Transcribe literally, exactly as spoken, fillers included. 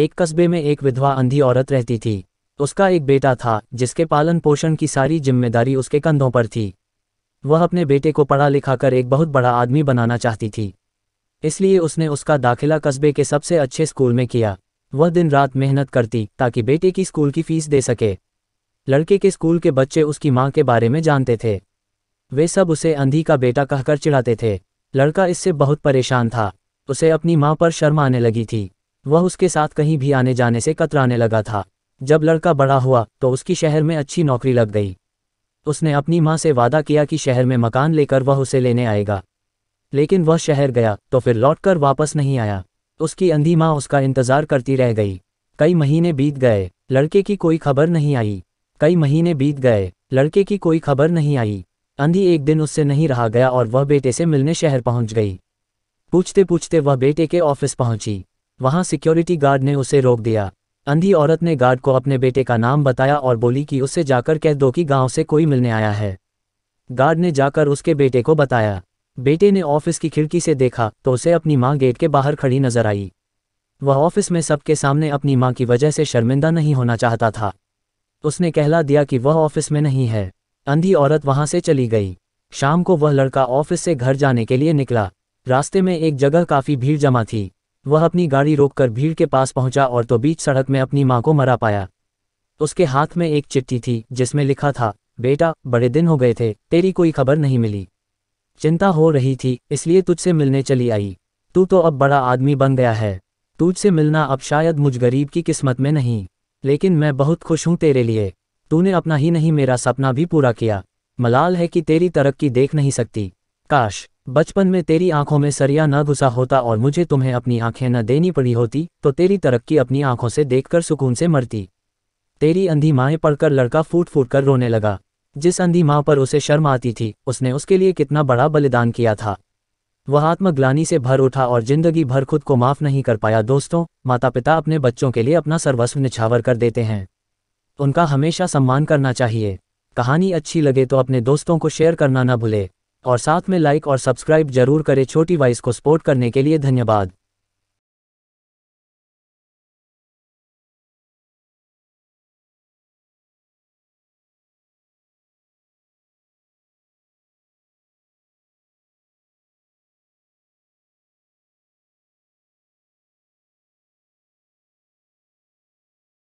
एक कस्बे में एक विधवा अंधी औरत रहती थी। उसका एक बेटा था जिसके पालन पोषण की सारी जिम्मेदारी उसके कंधों पर थी। वह अपने बेटे को पढ़ा लिखा कर एक बहुत बड़ा आदमी बनाना चाहती थी, इसलिए उसने उसका दाखिला कस्बे के सबसे अच्छे स्कूल में किया। वह दिन रात मेहनत करती ताकि बेटे की स्कूल की फीस दे सके। लड़के के स्कूल के बच्चे उसकी मां के बारे में जानते थे। वे सब उसे अंधी का बेटा कहकर चिढ़ाते थे। लड़का इससे बहुत परेशान था। उसे अपनी मां पर शर्म आने लगी थी। वह उसके साथ कहीं भी आने जाने से कतराने लगा था। जब लड़का बड़ा हुआ तो उसकी शहर में अच्छी नौकरी लग गई। उसने अपनी मां से वादा किया कि शहर में मकान लेकर वह उसे लेने आएगा। लेकिन वह शहर गया तो फिर लौटकर वापस नहीं आया। उसकी अंधी मां उसका इंतजार करती रह गई। कई महीने बीत गए, लड़के की कोई खबर नहीं आई। कई महीने बीत गए, लड़के की कोई खबर नहीं आई। अंधी एक दिन उससे नहीं रहा गया और वह बेटे से मिलने शहर पहुंच गई। पूछते पूछते वह बेटे के ऑफिस पहुंची। वहां सिक्योरिटी गार्ड ने उसे रोक दिया। अंधी औरत ने गार्ड को अपने बेटे का नाम बताया और बोली कि उससे जाकर कह दो कि गांव से कोई मिलने आया है। गार्ड ने जाकर उसके बेटे को बताया। बेटे ने ऑफिस की खिड़की से देखा तो उसे अपनी मां गेट के बाहर खड़ी नजर आई। वह ऑफिस में सबके सामने अपनी मां की वजह से शर्मिंदा नहीं होना चाहता था। उसने कहला दिया कि वह ऑफिस में नहीं है। अंधी औरत वहां से चली गई। शाम को वह लड़का ऑफिस से घर जाने के लिए निकला। रास्ते में एक जगह काफी भीड़ जमा थी। वह अपनी गाड़ी रोककर भीड़ के पास पहुंचा और तो बीच सड़क में अपनी मां को मरा पाया। उसके हाथ में एक चिट्ठी थी जिसमें लिखा था, बेटा बड़े दिन हो गए थे, तेरी कोई खबर नहीं मिली। चिंता हो रही थी इसलिए तुझसे मिलने चली आई। तू तो अब बड़ा आदमी बन गया है। तुझसे मिलना अब शायद मुझ गरीब की किस्मत में नहीं, लेकिन मैं बहुत खुश हूं तेरे लिए। तूने अपना ही नहीं मेरा सपना भी पूरा किया। मलाल है कि तेरी तरक्की देख नहीं सकती। काश बचपन में तेरी आंखों में सरिया न घुसा होता और मुझे तुम्हें अपनी आंखें न देनी पड़ी होती, तो तेरी तरक्की अपनी आंखों से देखकर सुकून से मरती। तेरी अंधी मांएं पढ़कर लड़का फूट फूट कर रोने लगा। जिस अंधी मां पर उसे शर्म आती थी, उसने उसके लिए कितना बड़ा बलिदान किया था। वह आत्मग्लानि से भर उठा और जिंदगी भर खुद को माफ नहीं कर पाया। दोस्तों, माता पिता अपने बच्चों के लिए अपना सर्वस्व निछावर कर देते हैं। उनका हमेशा सम्मान करना चाहिए। कहानी अच्छी लगे तो अपने दोस्तों को शेयर करना न भूले और साथ में लाइक और सब्सक्राइब जरूर करें। छोटी वॉइस को सपोर्ट करने के लिए धन्यवाद।